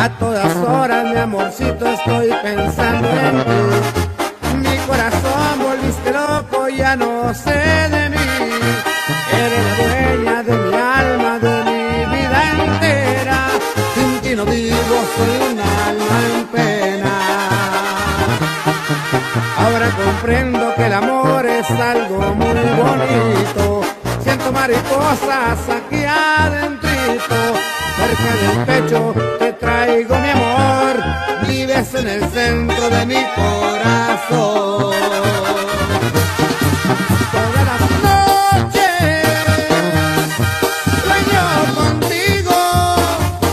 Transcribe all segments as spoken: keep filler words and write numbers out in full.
A todas horas, mi amorcito, estoy pensando en ti. Mi corazón volviste loco, ya no sé de mí. Eres la dueña de mi alma, de mi vida entera. Sin ti no vivo, soy un alma en pena. Ahora comprendo que el amor es algo muy bonito. Siento mariposas aquí adentrito, cerca del pecho. Traigo mi amor, vives en el centro de mi corazón. Todas las noches sueño contigo. Cuando te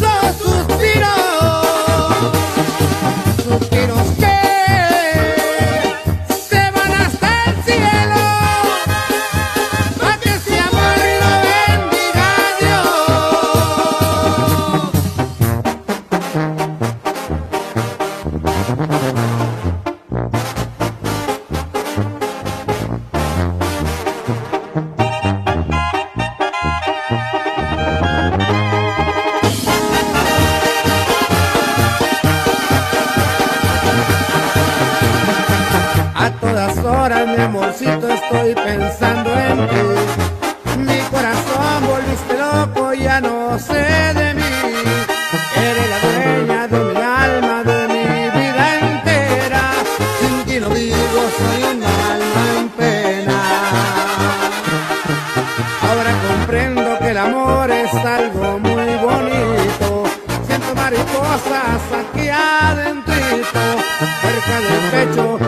veo, lanzo suspiros, suspiros que se van hasta el cielo. Estoy pensando en ti. Mi corazón volviste loco, ya no sé de mí. Eres la dueña de mi alma, de mi vida entera. Sin ti no vivo, soy un alma en pena. Ahora comprendo que el amor es algo muy bonito. Siento mariposas aquí adentrito, cerca del pecho.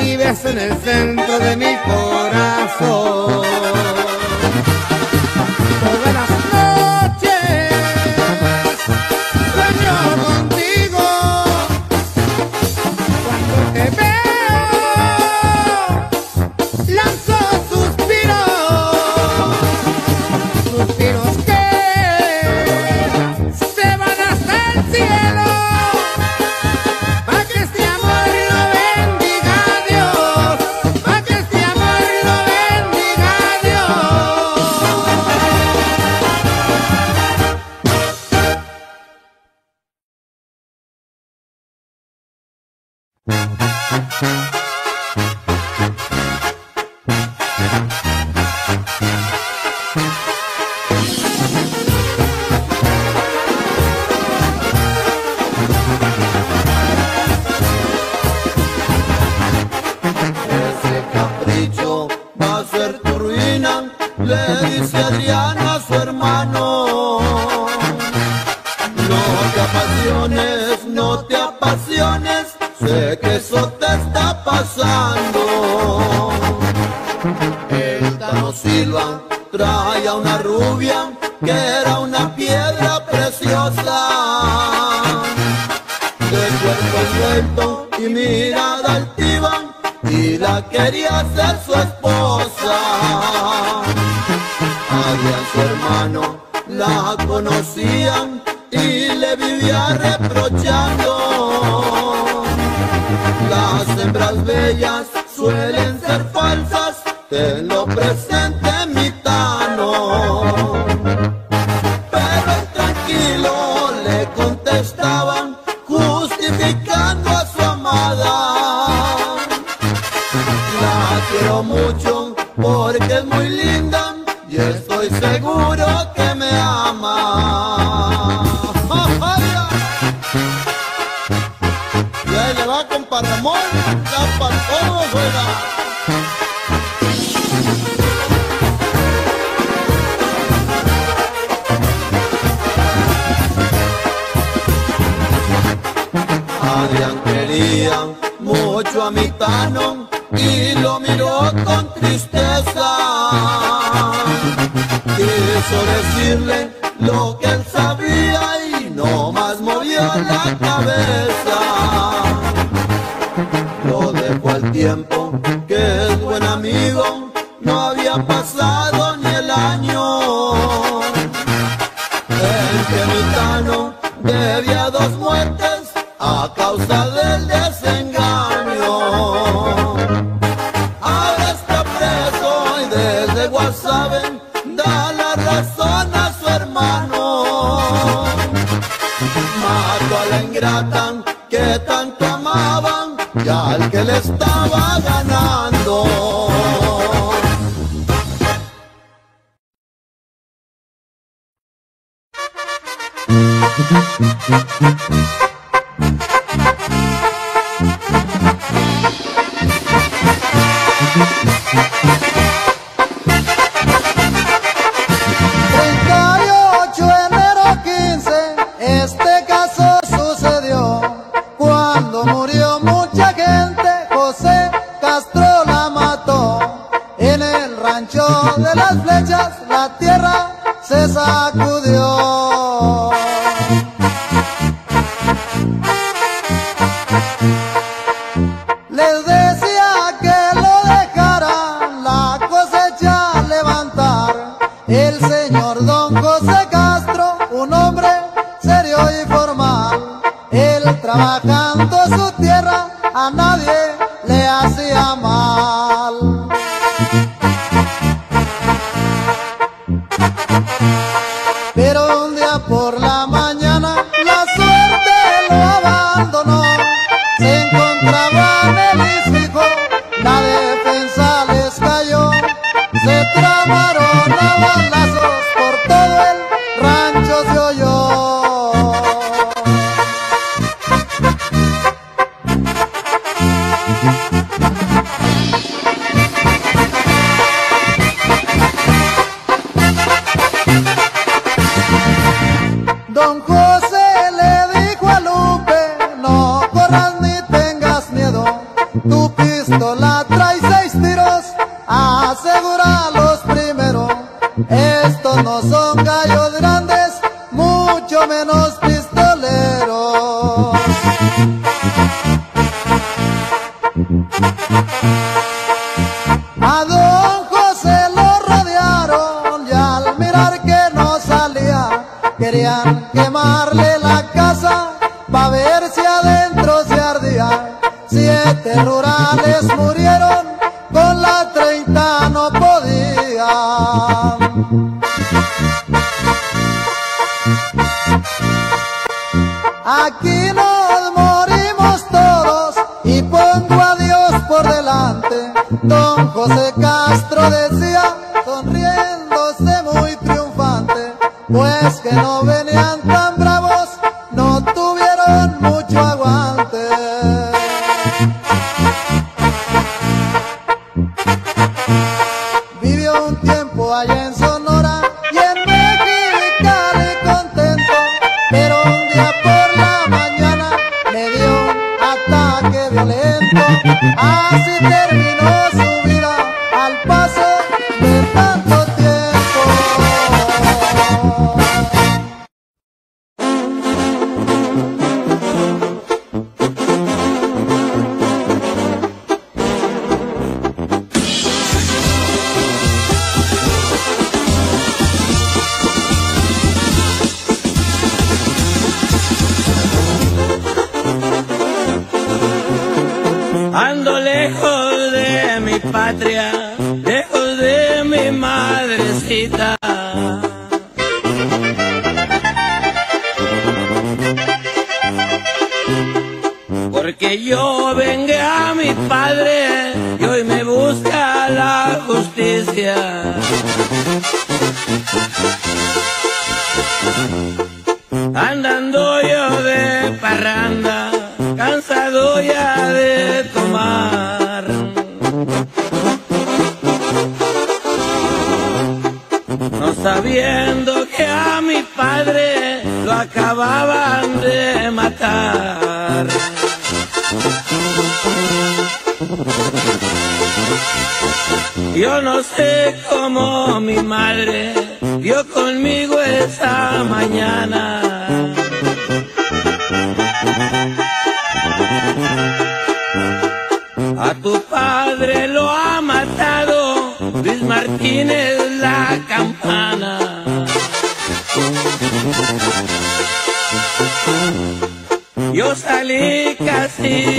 Vives en el centro de mi corazón. Todas las noches sueño contigo. Cuando te veo, lanzo suspiros, suspiros que se van hasta el cielo. Desde no saben dar la razón a su hermano. Mató a la ingrata que tanto amaban y al que le estaba ganando.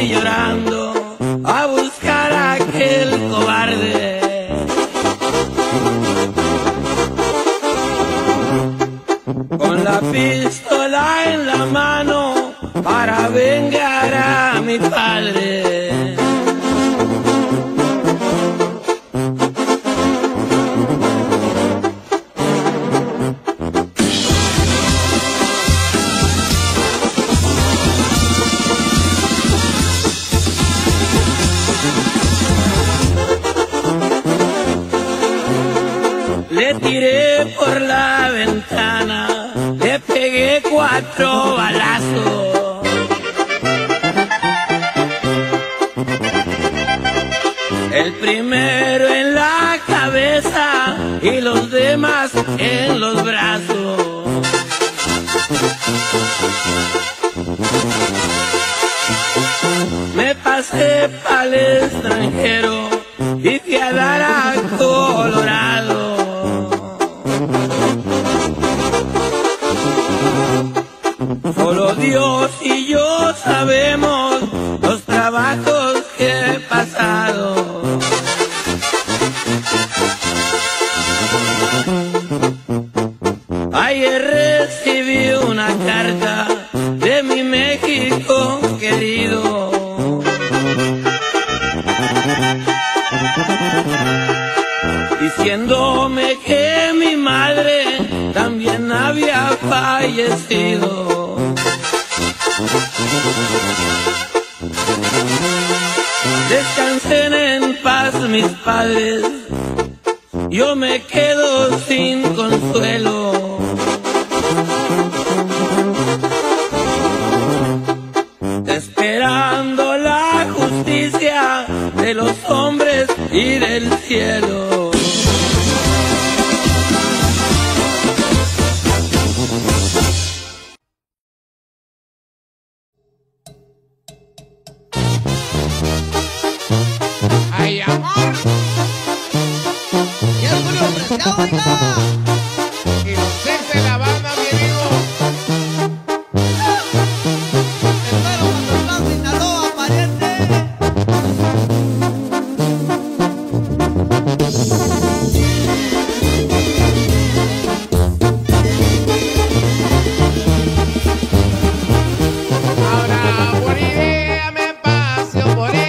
Llorando a buscar a aquel cobarde. pistola en la mano para vengar a mi padre. Le tiré por la ventana, le pegué cuatro balazos. El primero en la cabeza y los demás en los brazos. Me pasé para el extranjero y fui a dar a Colorado. Solo Dios y yo sabemos los trabajos que he pasado. Ayer recibí una carta de mi México querido. Diciéndome que mi madre también había fallecido. Descansen en paz mis padres, yo me quedo sin consuelo. Esperando la justicia de los hombres y del cielo. ¡Ay, amor! ¡Ya lo voy a ofrecer, oiga! ¡Y los seis de la banda, mi amigo! ¡Ah! ¡Espero cuando estás Sinaloa, pariente! Ahora, buena idea, me paseo por él.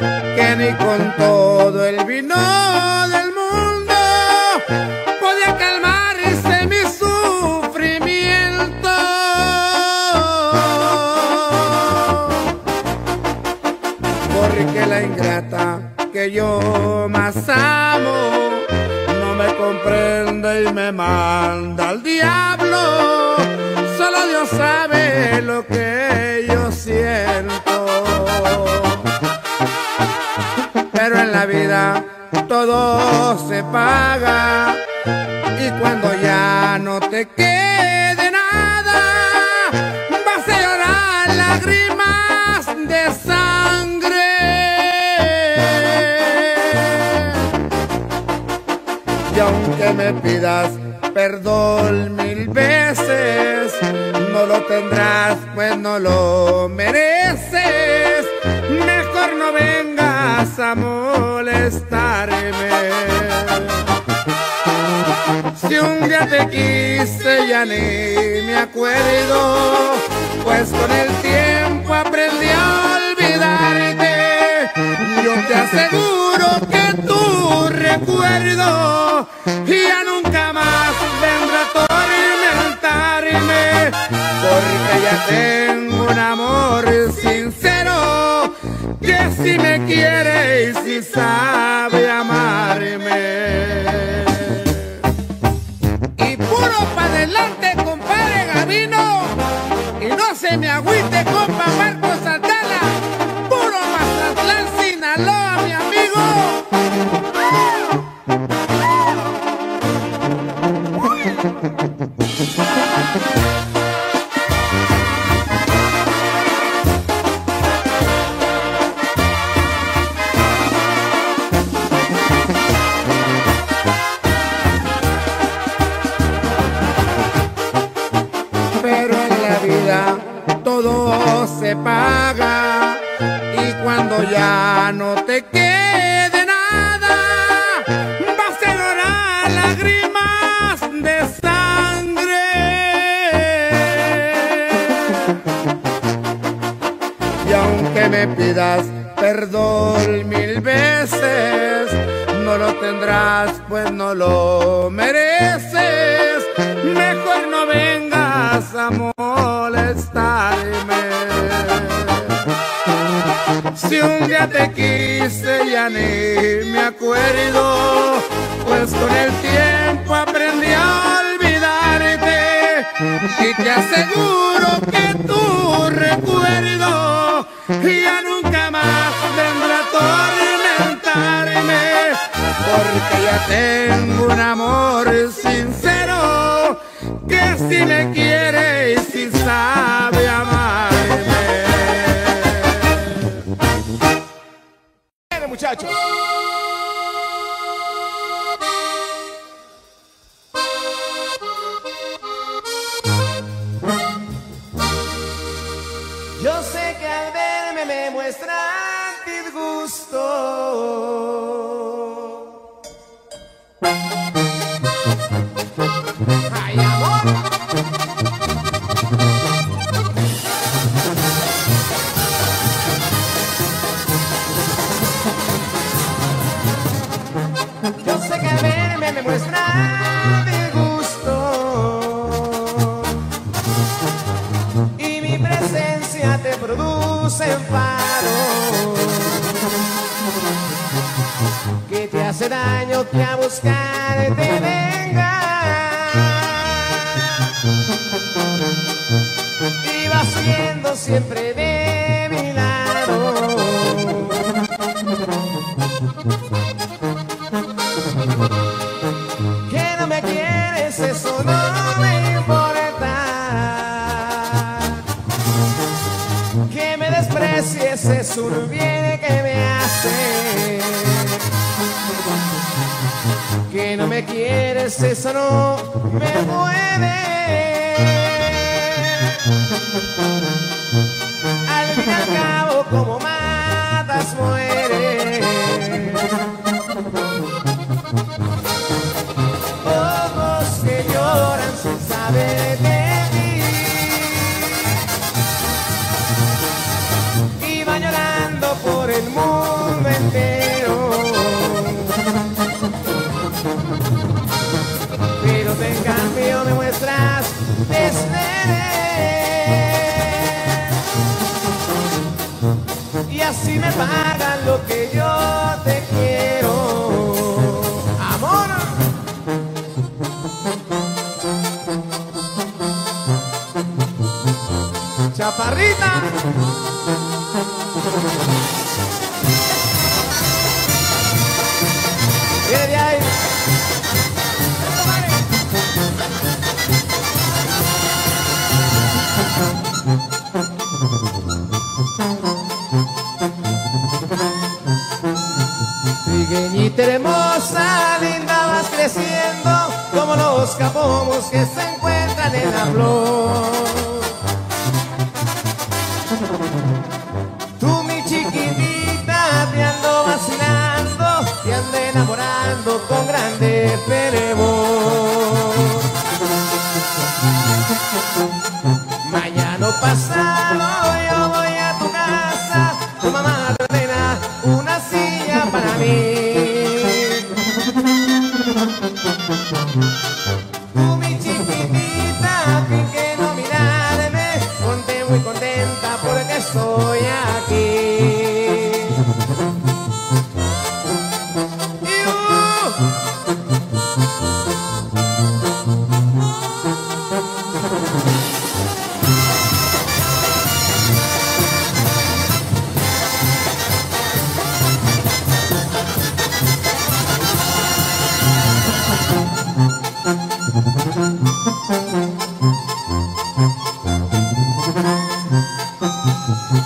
que ni con todo el vino del mundo podía calmar ese mi sufrimiento. Porque la ingrata que yo más amo no me comprende y me manda al diablo. Solo Dios sabe lo que yo siento. Pero en la vida todo se paga, y cuando ya no te quede nada, vas a llorar lágrimas de sangre. Y aunque me pidas perdón mil veces, no lo tendrás, pues no lo mereces. Mejor no vengas a molestarme. Si un día te quise, ya ni me acuerdo, pues con el tiempo aprendí a olvidarte. Yo te aseguro que tu recuerdo ya nunca más vendrá a tormentarme, porque ya tengo un amor sincero que si me quiere y si sabe amarme. Y puro pa' adelante, compadre Gavino, y no se me agüite, compa Marcos Santana, puro Mazatlán, Sinaloa, mi amigo. Pero en la vida todo se paga, y cuando ya no te quede nada, vas a llorar lágrimas de sangre. Y aunque me pidas perdón mil veces, no lo tendrás, pues no lo mereces. Mejor no vengas a molestarme. Si un día te quise, ya ni me acuerdo, pues con el tiempo aprendí a olvidarte. Y te aseguro que tu recuerdo ya nunca más vendrá a tormentarme, porque ya tengo un amor sincero que si me quiere y si sabe amarme. Bueno, muchachos, yo sé que al verme me muestran disgusto. ¡Ay, amor! Yo sé que verme me muestra disgusto, y mi presencia te produce enfado, que te hace daño, que a buscar te venga y va siguiendo siempre de mi lado. Que no me quieres, eso no me importa. Que me desprecies es un bien que me hace. Que no me quieres, eso no me puede. Al fin y al cabo, como matas, mueres. Ojos que lloran sin saber de ti, y van llorando por el mundo. lo espero. Pero en cambio me muestras desnere, y así me pagan lo que yo te quiero. Amor. Chaparrita. Viene ahí. Trigueñita hermosa, linda, vas creciendo como los capomos que se encuentran en la flor. Con grande fervor, mañana o pasado yo voy a tu casa, tu mamá te ordena una silla para mí. Tú, mi chiquitita, fin que no mirarme, ponte muy contenta porque estoy aquí.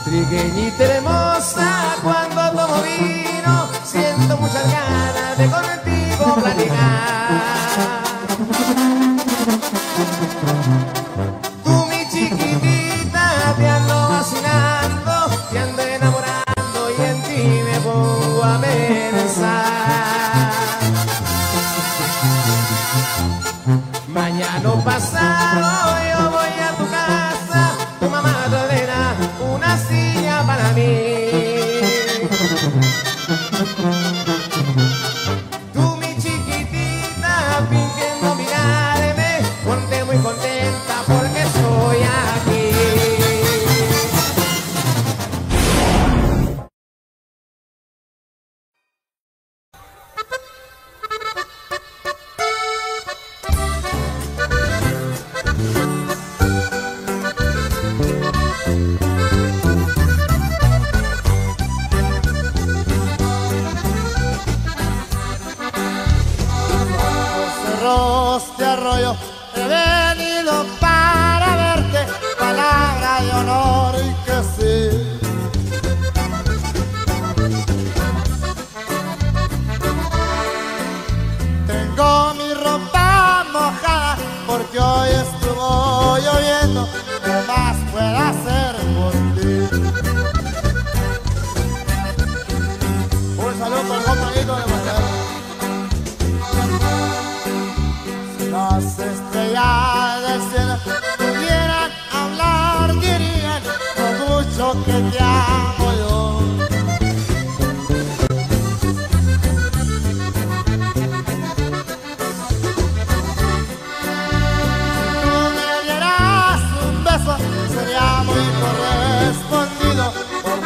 Trigueñita hermosa, cuando tomo vino, siento muchas ganas de contigo platicar. Tú, mi chiquitita, te ando vacinando, te ando enamorando y en ti me pongo a pensar. Mañana o pasado yo voy a tu casa, tu mamá te ordena una silla para mí. Tú, mi chiquitita, fingiendo mirarme, ponte muy contenta porque estoy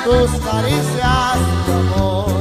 tus caricias, tu amor.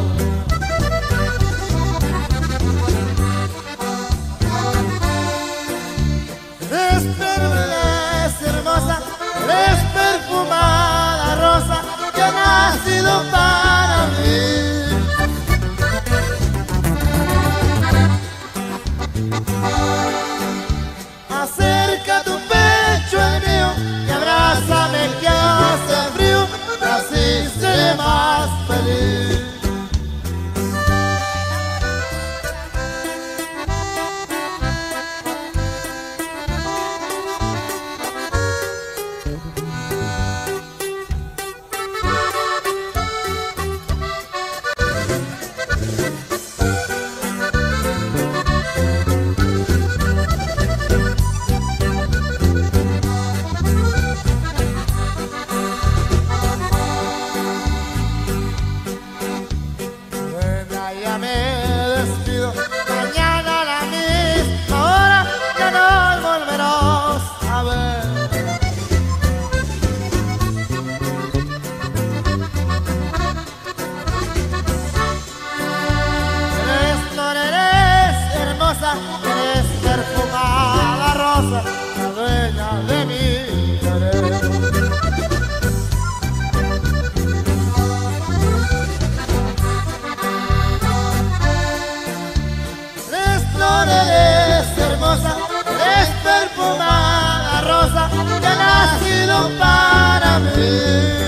mía, eres perfumada rosa, la dueña de mi querer. Eres flor, eres hermosa, eres perfumada rosa, que ha nacido para mí.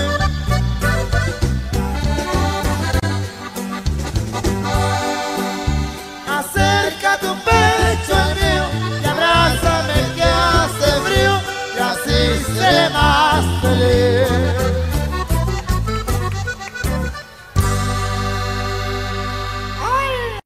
Seré más feliz. ¡Ay!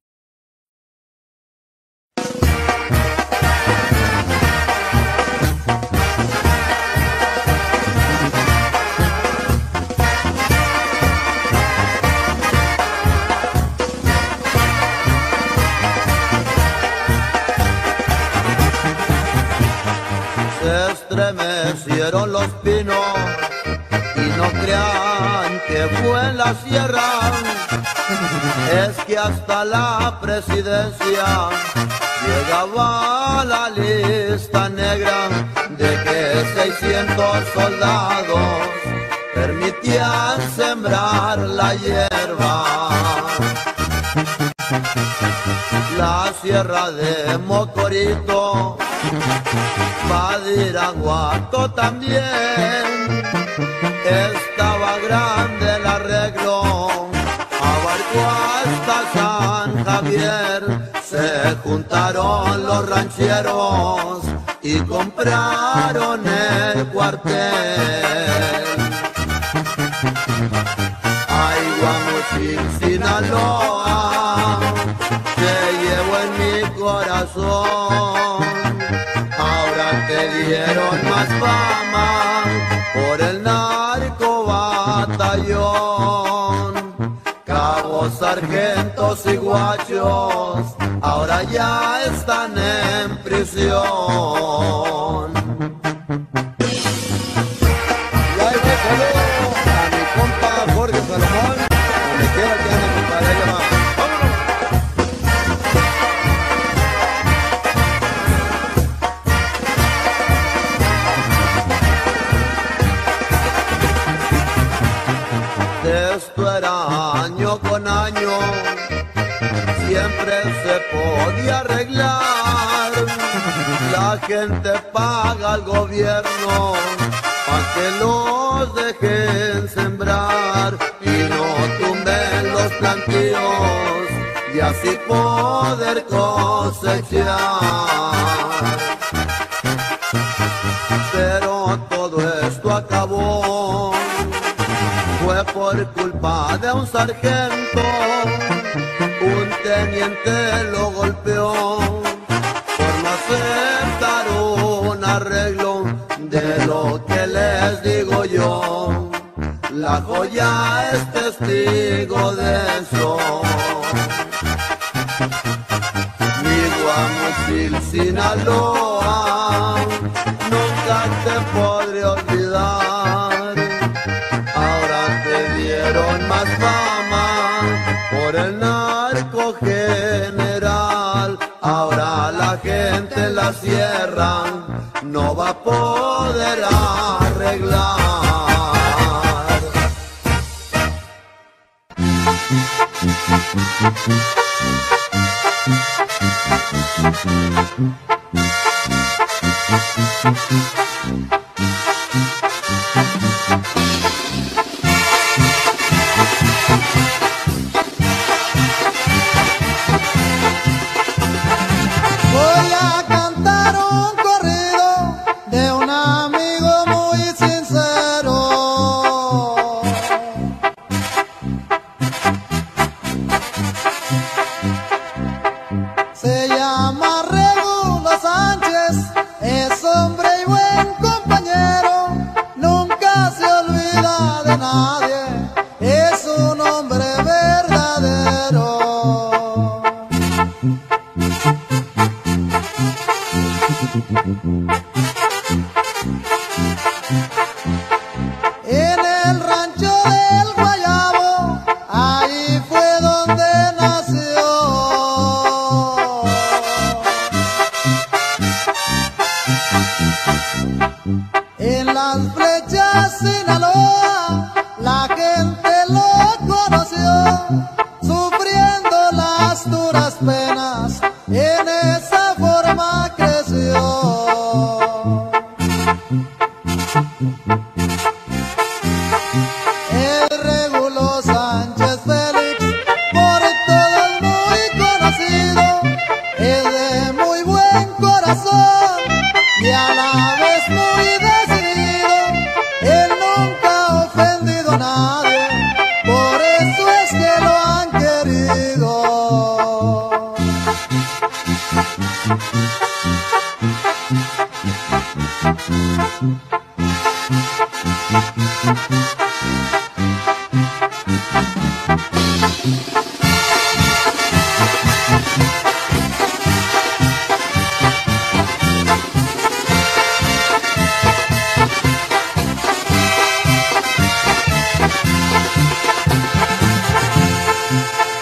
Se estremece los pinos y no crean que fue en la sierra, es que hasta la presidencia llegaba la lista negra de que seiscientos soldados permitían sembrar la hierba. La sierra de Mocorito, Badiraguato también, estaba grande el arreglo, abarcó hasta San Javier. Se juntaron los rancheros y compraron el cuartel. Ay, Guamuchil, Sinaloa, te llevo en mi corazón. Te dieron más fama por el narco batallón. Cabos, sargentos y guachos ahora ya están en prisión. Y ahí me saludo a mi compa Jorge Salomón, donde quiera que ande mi pareja. Esto era año con año, siempre se podía arreglar. La gente paga al gobierno para que los dejen sembrar y no tumben los plantíos y así poder cosechar. Pero todo esto acabó, fue por culpa de un sargento, un teniente lo golpeó por no aceptar un arreglo. De lo que les digo yo, la joya es testigo de eso. Mi Guamuchil, Sinaloa, nunca te podré olvidar. Más fama por el narco general, ahora la gente en la sierra no va a poder arreglar. Thank you.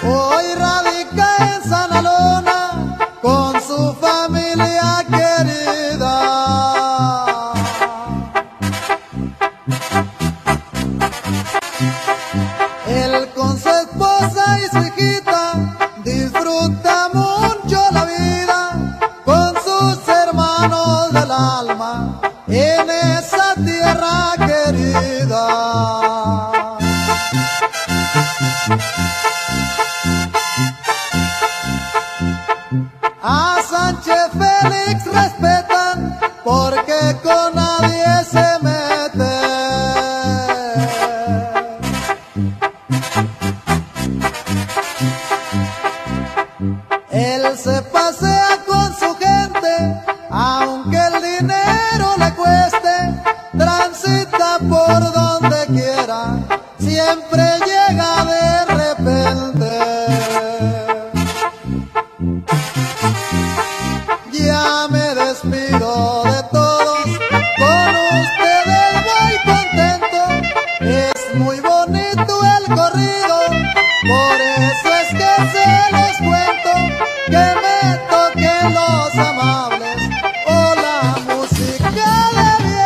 Hoy radica en Sinaloa con su familia querida. Él con su esposa y su hijita disfruta mucho la vida con sus hermanos del alma en esa tierra querida. A Sánchez Félix respetan porque con nadie se mete. Él se pasea con su gente, aunque el dinero le cueste, transita por donde quiera, siempre llega de repente. Ya me despido de todos, con ustedes voy contento. Es muy bonito el corrido, por eso es que se les cuento. Que me toquen los amables o la música de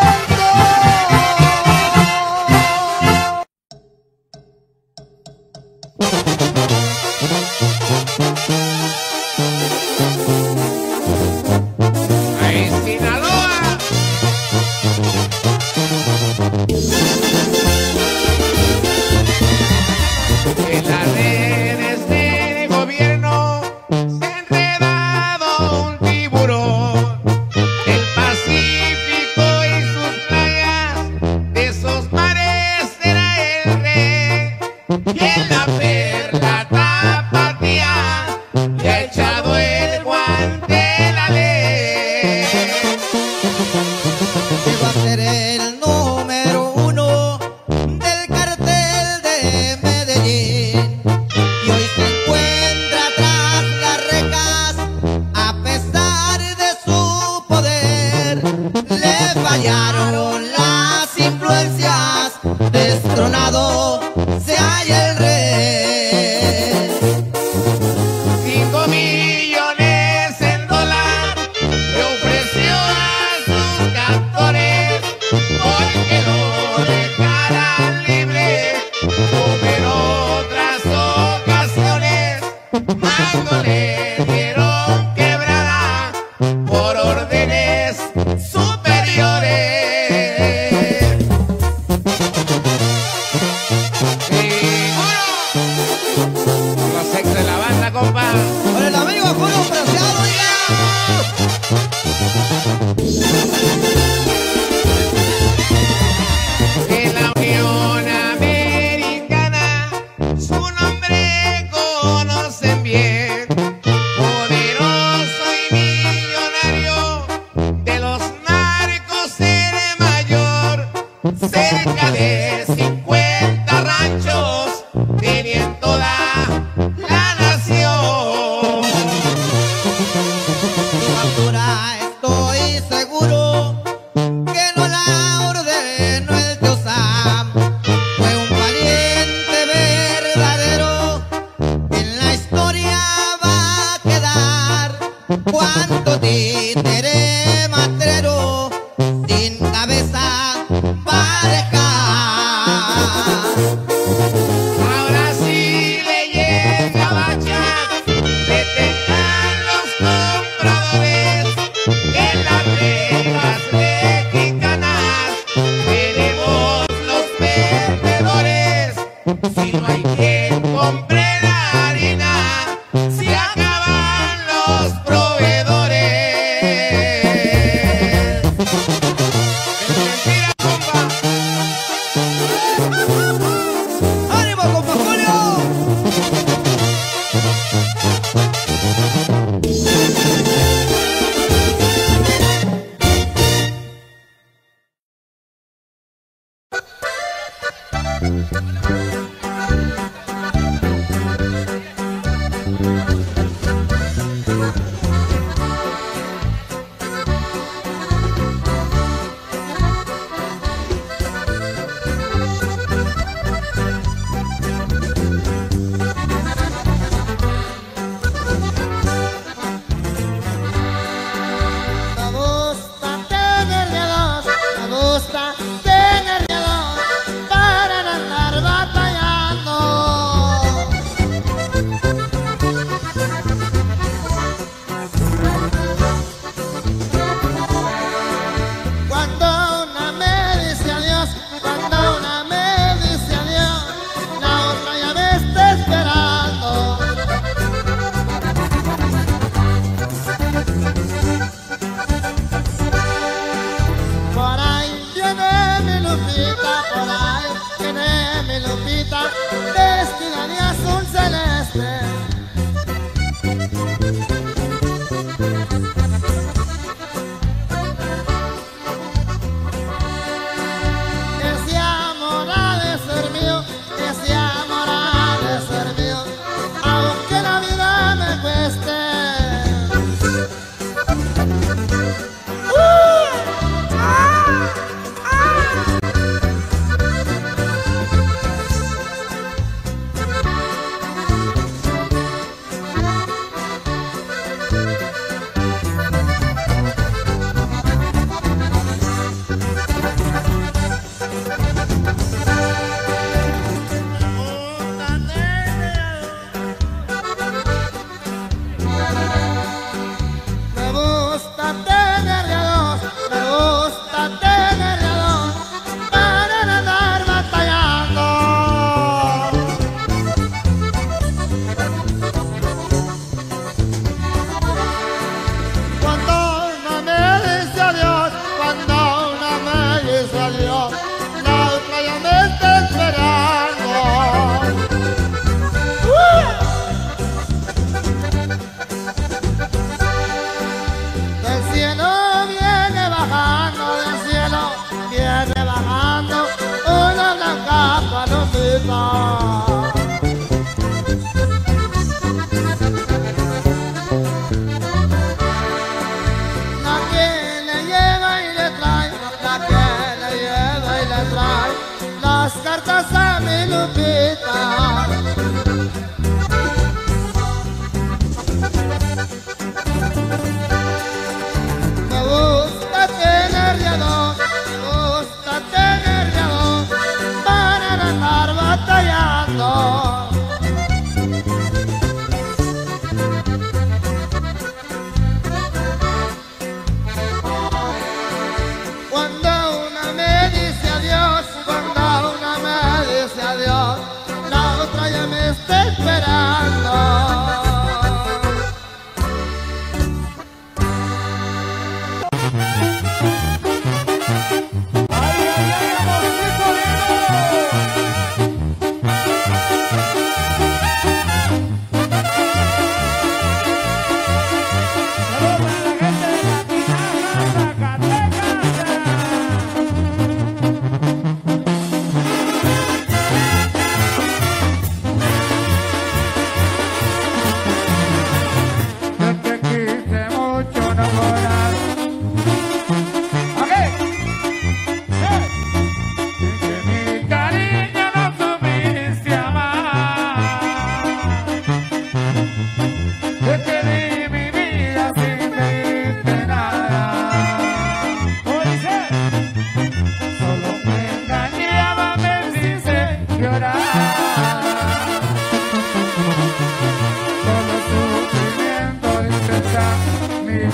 mi vida.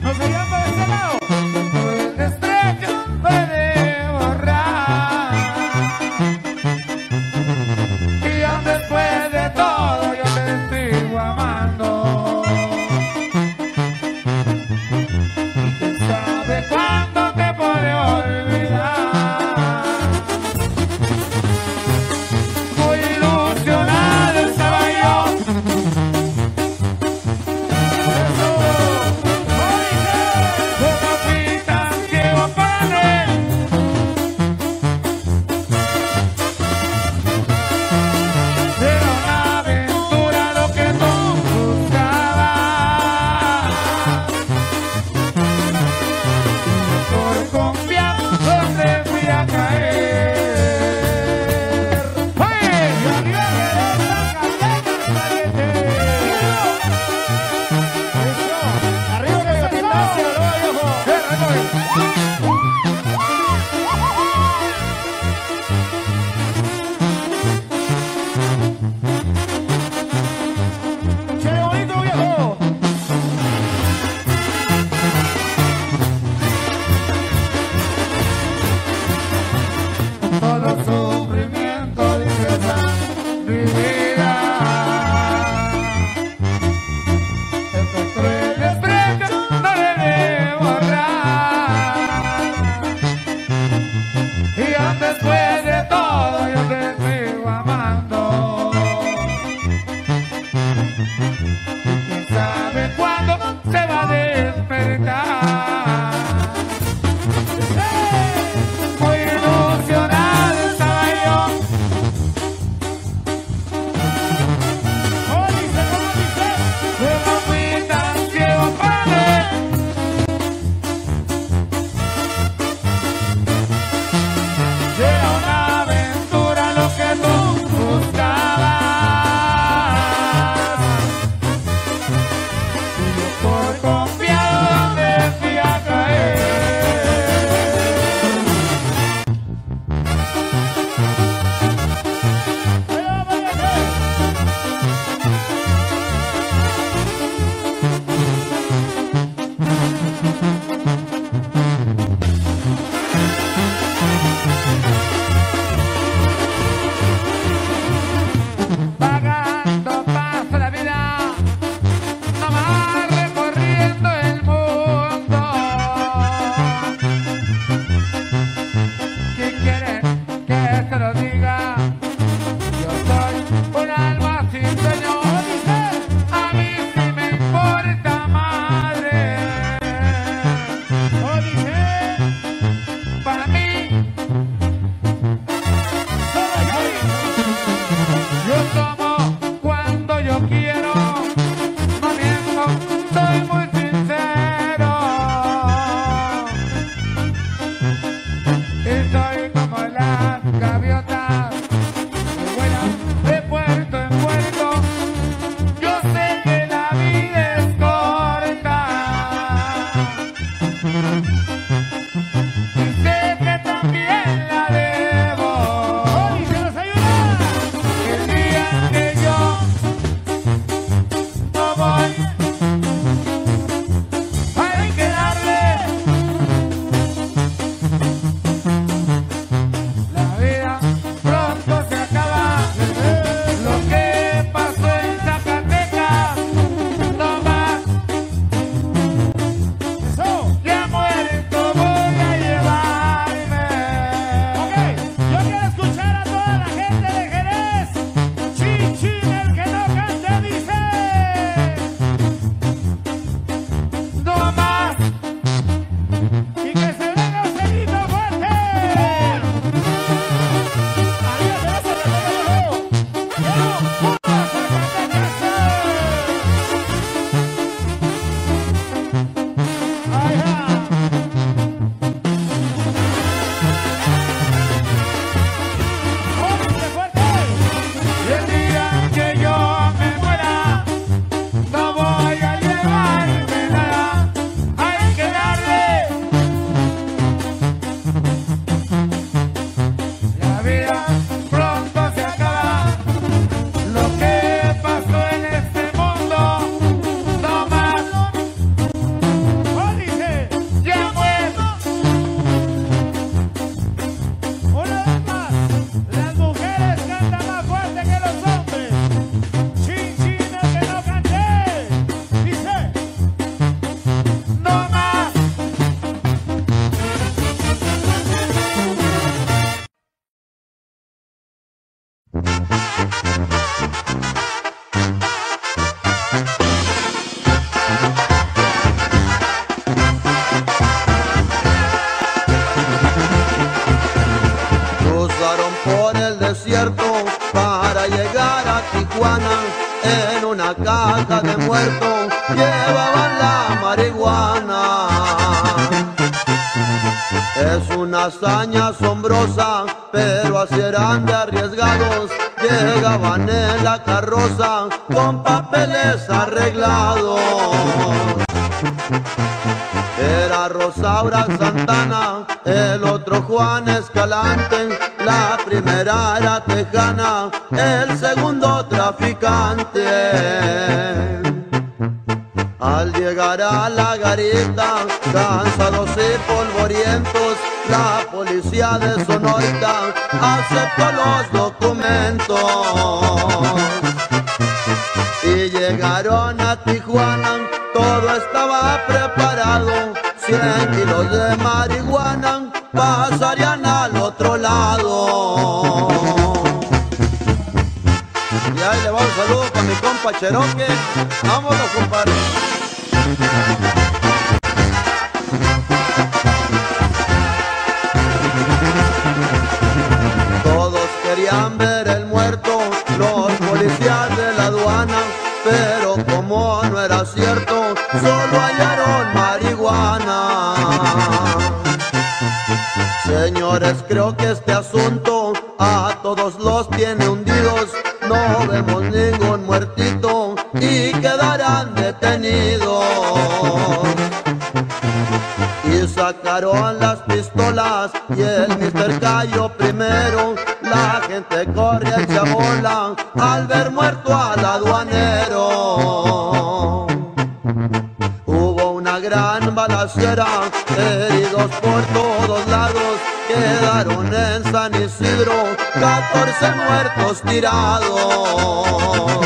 No se llama por ese lado. El estrecho puede borrar. Y aún después de todo yo te sigo amando. Y quién sabe cuándo te podré olvidar. Muy ilusionado estaba yo. Tijuana, en una caja de muertos llevaban la marihuana. Es una hazaña asombrosa, pero así eran de arriesgados. Llegaban en la carroza con papeles arreglados. Era Rosaura Santana, el otro Juan Escalante, la primera era tejana, el segundo traficante. Al llegar a la garita, cansados y polvorientos, la policía de Sonoita aceptó los documentos. Y llegaron a Tijuana, todo estaba preparado, cien kilos de marihuana pasarían al otro lado. Y ahí le va un saludo con mi compa Cherokee. Vámonos, compadre. Todos querían ver el muerto, los policías de la aduana, pero como no era cierto, solo hallaron marihuana. Señores, creo que este asunto a todos los tiene hundidos. No vemos ningún muertito y quedarán detenidos. Y sacaron las pistolas y el mister cayó primero. La gente corre y se bola al ver muerto al aduanero. Hubo una gran balacera, heridos por todos lados. Quedaron en San Isidro catorce muertos tirados.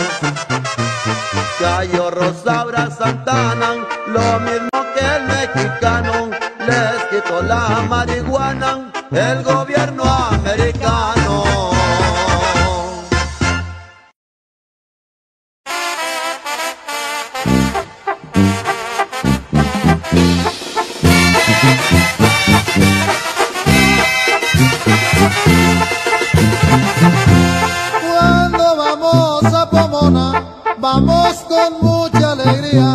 Cayó Rosaura Santana, lo mismo que el mexicano. Les quitó la marihuana el gobierno americano. Cuando vamos a Pomona, vamos con mucha alegría,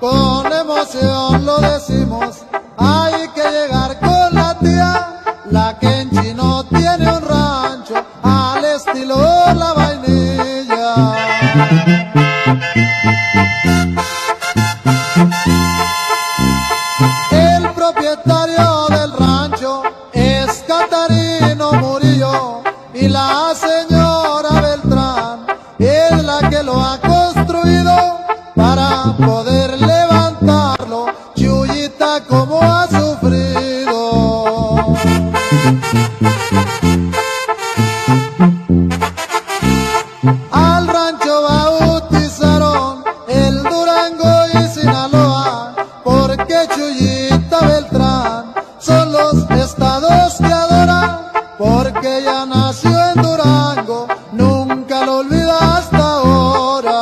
con emoción lo decimos, hay que llegar con la tía, la que en Chino tiene un rancho, al estilo la vainilla. El propietario del rancho es Catarino Murillo, y la señora Beltrán es la que lo ha construido para poder levantarlo. Chuyita como ha sufrido. Al rancho bautizaron el Durango y Sinaloa, porque Chuyita Beltrán son los estados que adoran, porque ella nació en Durango, nunca lo olvida hasta ahora.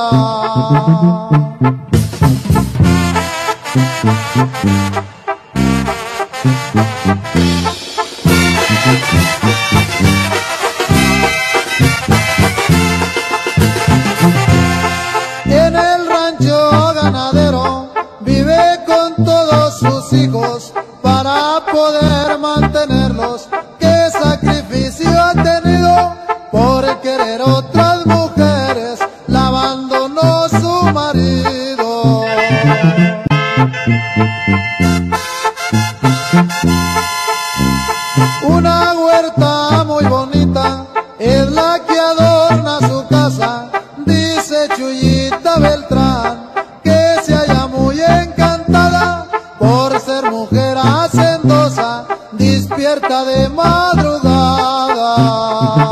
En el rancho ganadero vive con todos sus hijos, para poder mantenerlos, qué sacrificio ha tenido por querer otras mujeres, la abandonó su marido. Una huerta muy bonita es la que adorna su casa, dice Chuyita Beltrán, que se halla muy encantada por ser mujer hacendosa, despierta de madrugada.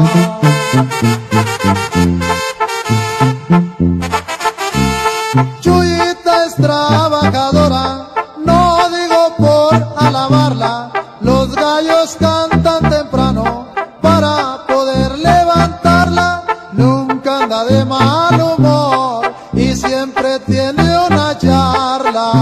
Chuyita es trabajadora, no digo por alabarla, los gallos cantan temprano para poder levantarla, nunca anda de mal humor y siempre tiene una charla.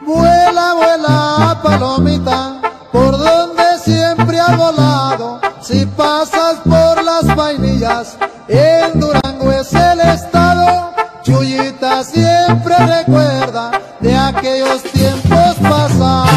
Vuela, vuela palomita, por donde siempre ha volado, Si pasas por las vainillas, en Durango es el estado. Chuyita siempre recuerda de aquellos tiempos pasados.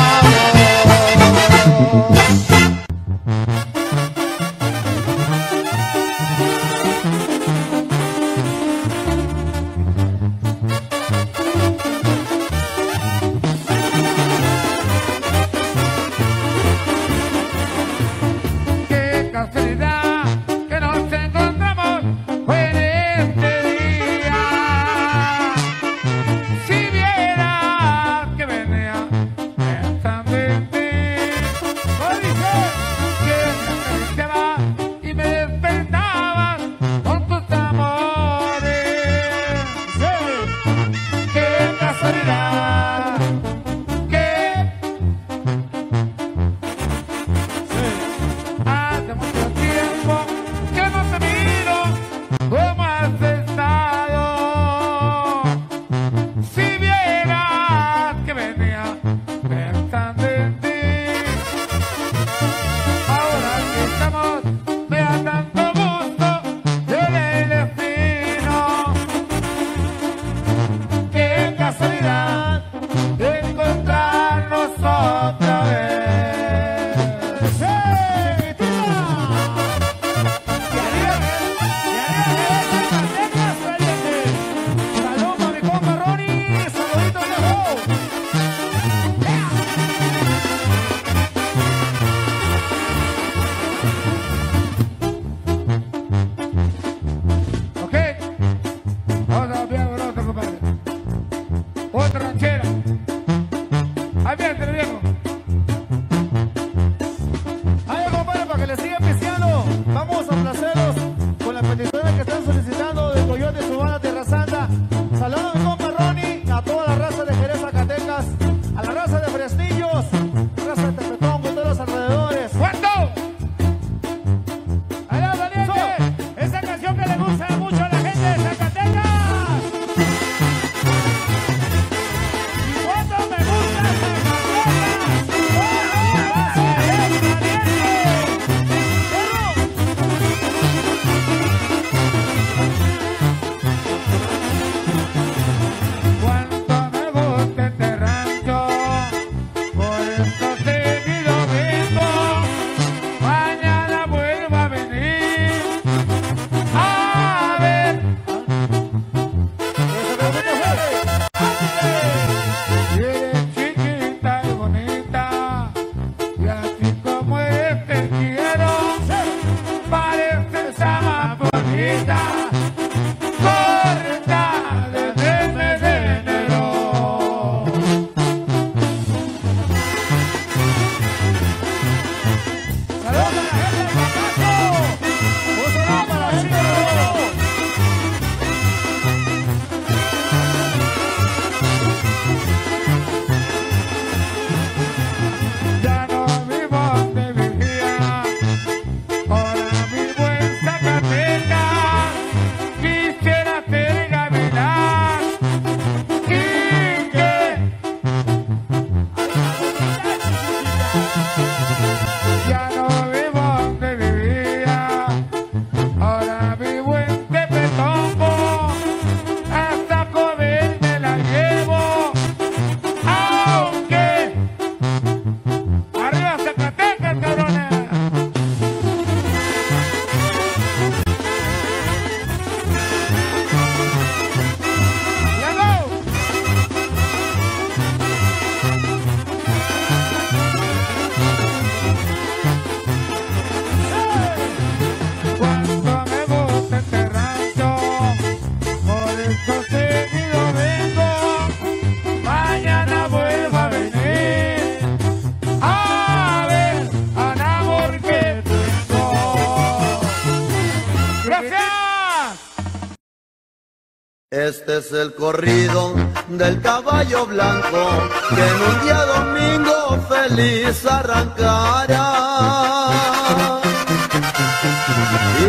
Este es el corrido del caballo blanco que en un día domingo feliz arrancara.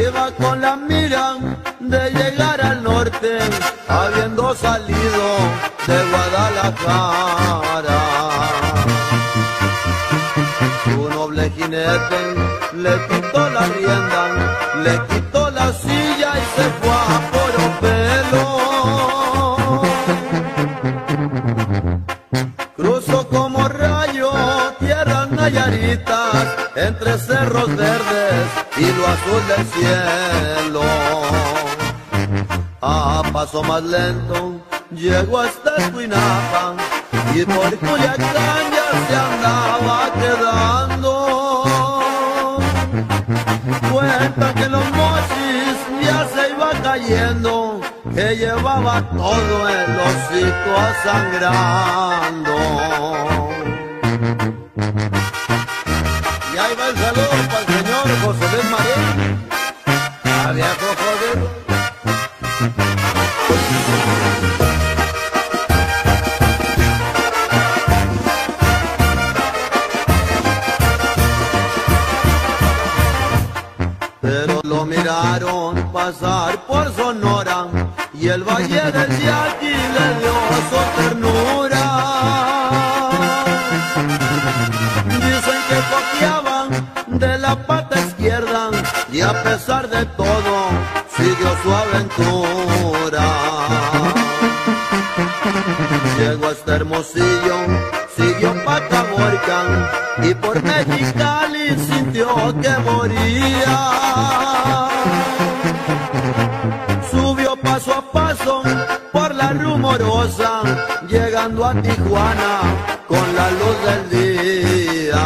Iba con la mira de llegar al norte, habiendo salido de Guadalajara. Un noble jinete le pintó la y lo azul del cielo. A paso más lento llego hasta Cuinapa y por Culiacán ya se andaba quedando. Cuenta que los mochis ya se iba cayendo, que llevaba todo el hocico sangrando. Y ahí va el saludo para el señor José María Arias Rodríguez. Pero lo miraron pasar por Sonora y el valle del Yaqui le dio su ternura. Dicen que cojeaban de la pata izquierda y a pesar de todo siguió su aventura. Llegó hasta Hermosillo, siguió Pacamuerca y por Mexicali sintió que moría. Subió paso a paso por la rumorosa, llegando a Tijuana con la luz del día.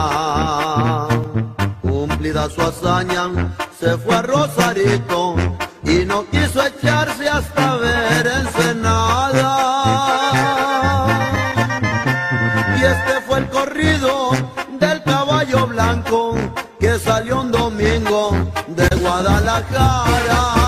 Cumplida su hazaña, se fue a Rosarito y no quiso echarse hasta ver Ensenada. Y este fue el corrido del caballo blanco que salió un domingo de Guadalajara.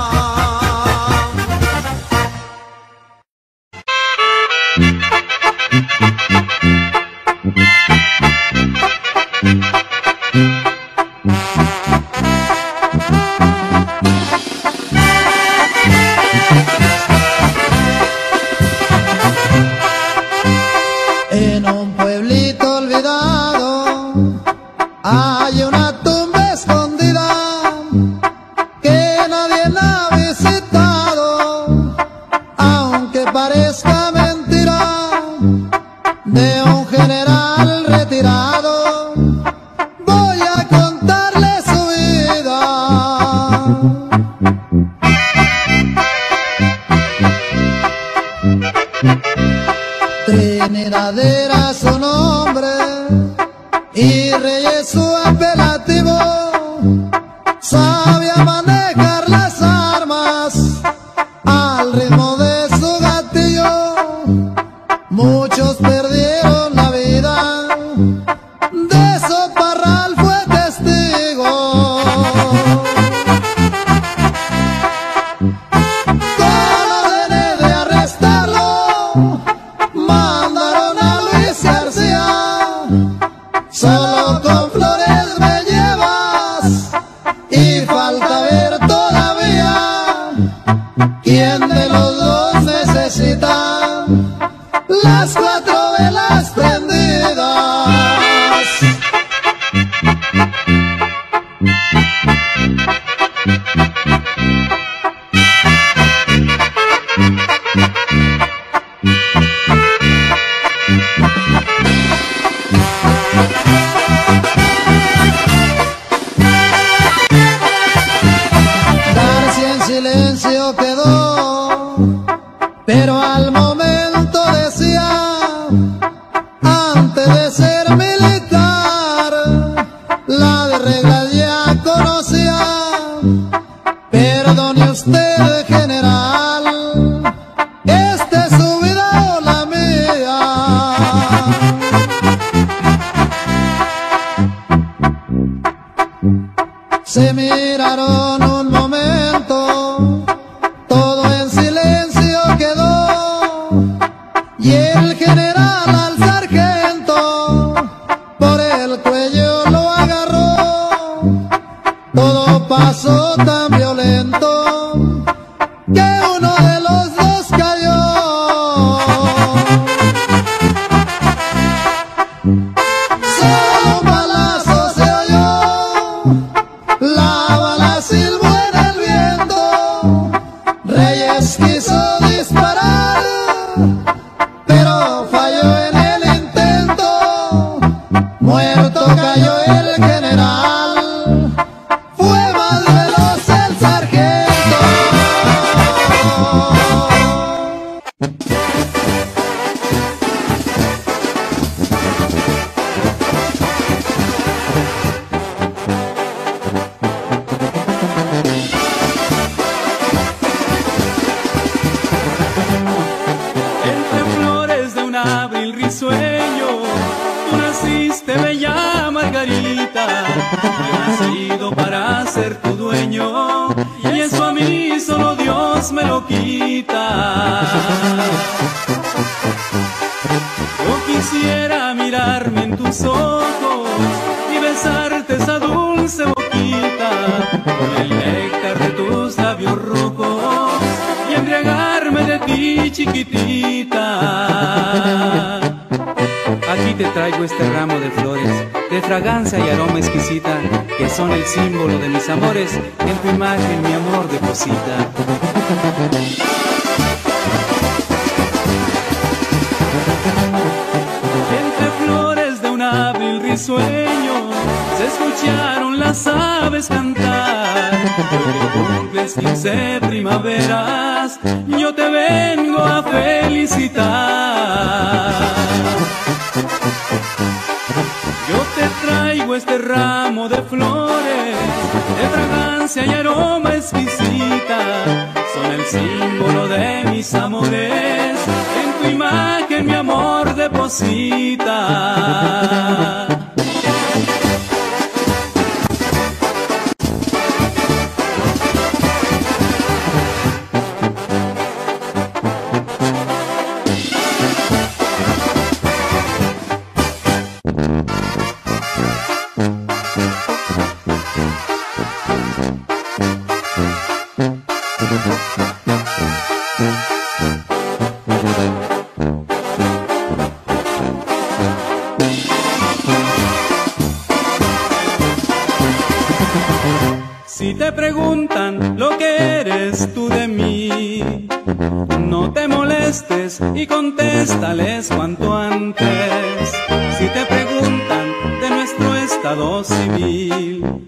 Muerto cayó el general. Yo he nacido para ser tu dueño, y eso a mí solo Dios me lo quita. Yo quisiera mirarme en tus ojos y besarte esa dulce boquita, con el néctar de tus labios rojos, y embriagarme de ti, chiquitita. Aquí te traigo este ramo de flores, de fragancia y aroma exquisita, que son el símbolo de mis amores, en tu imagen mi amor deposita. Entre flores de un abril risueño, se escucharon las aves cantar. Porque cumples quince primaveras, yo te vengo a felicitar. Yo te traigo este ramo de flores, de fragancia y aroma exquisita, son el símbolo de mis amores, en tu imagen mi amor deposita. Y contéstales cuanto antes. Si te preguntan de nuestro estado civil,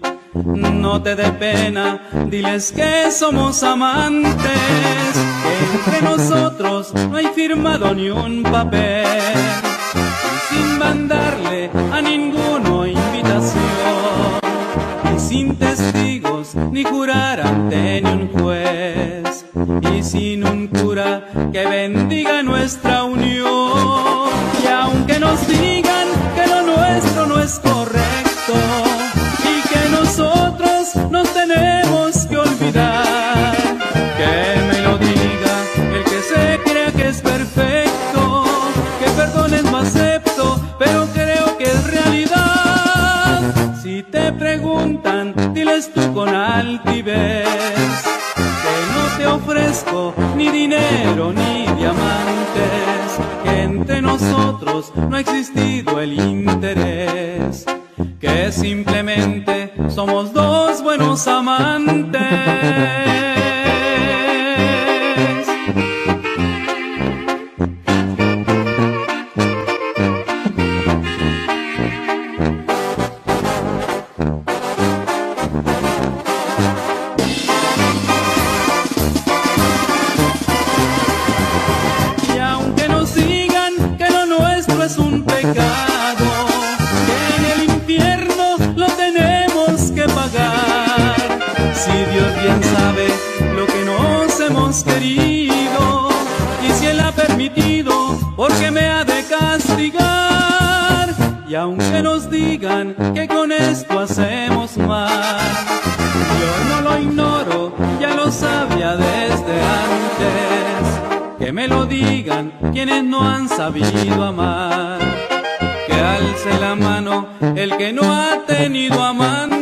no te dé pena, diles que somos amantes, que entre nosotros no hay firmado ni un papel, y sin mandarle a ninguno invitación, y sin testigos ni jurar ante ni un juez, y sin un cura que bendiga nuestra unión. Y aunque nos digan que lo nuestro no es correcto y que nosotros nos tenemos que olvidar, que me lo diga el que se crea que es perfecto, que perdonen lo acepto, pero creo que es realidad. Si te preguntan, diles tú con altivez, te ofrezco ni dinero ni diamantes, que entre nosotros no ha existido el interés, que simplemente somos dos buenos amantes. Querido, y si él ha permitido, porque me ha de castigar. Y aunque nos digan que con esto hacemos mal, yo no lo ignoro, ya lo sabía desde antes, que me lo digan quienes no han sabido amar, que alce la mano el que no ha tenido amante.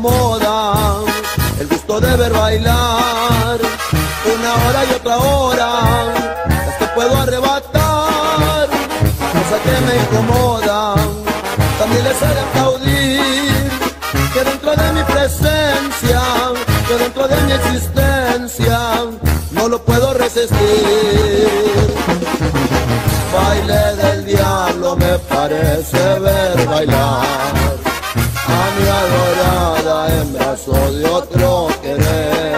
Moda, el gusto de ver bailar una hora y otra hora, es que puedo arrebatar. Cosa que me incomoda, también les haré aplaudir, que dentro de mi presencia, que dentro de mi existencia, no no lo puedo resistir. Baile del diablo me parece ver bailar a mi adorada en brazos de otro querer.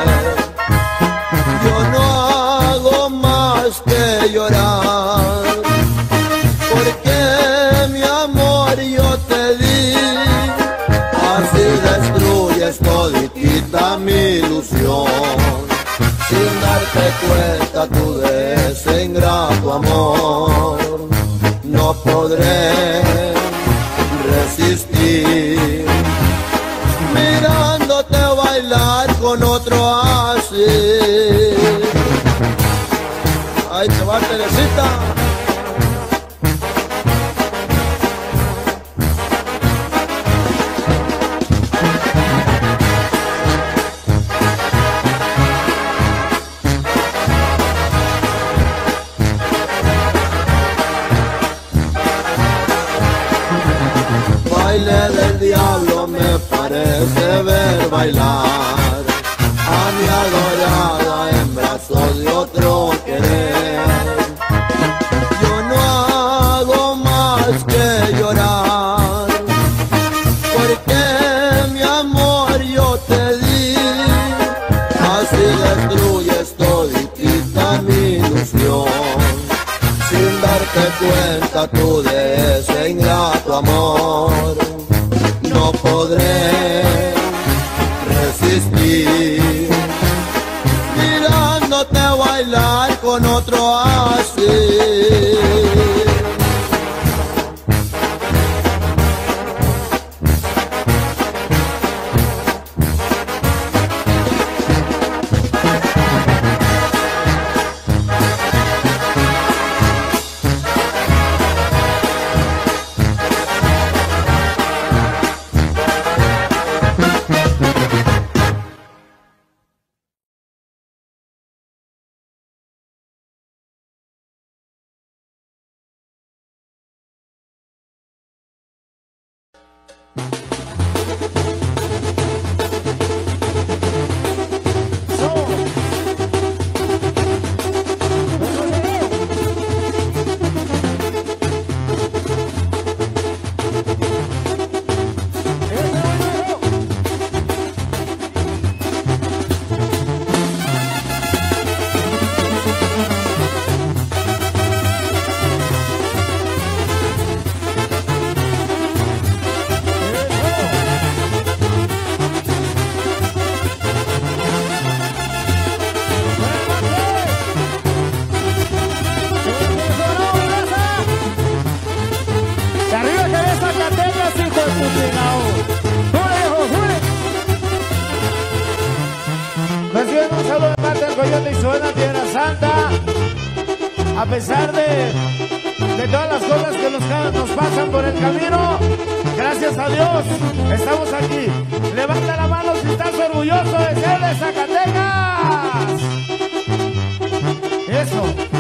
Yo no hago más que llorar, porque mi amor yo te di. Así destruyes toditita mi ilusión, sin darte cuenta tú de ese ingrato amor. No podré resistir mirándote bailar con otro así. Ahí te va, Teresita. Parece ver bailar a mi adorada en brazos de otro querer. Yo no hago más que llorar, porque mi amor yo te di. Así destruyes toditita mi ilusión, sin darte cuenta tú de ese ingrato amor. No podré resistir mirándote bailar con otro así.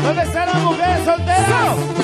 ¿Dónde están las mujeres solteras?